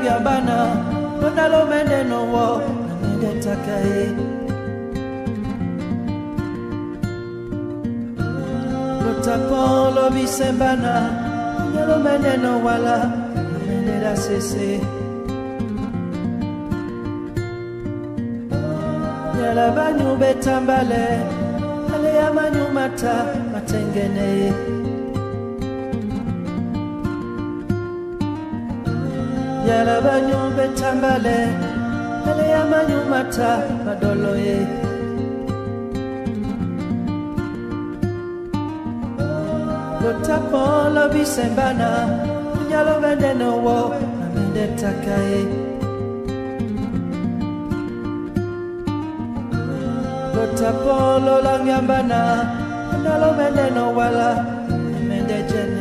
Biabana, but I don't mend no war, and then Takai. Tapon Lobby Sembana, I don't mend no walla, and then I say, Yalabanu Betambale, Aleamanu Mata, Matengene. Yala banyu betambale, ele yamanyu mata madoloye. Lotapon lobi sembana, yalo bende no wo, amende takae. Lotapon lolang yambana, yalo bende no wala, amende jene.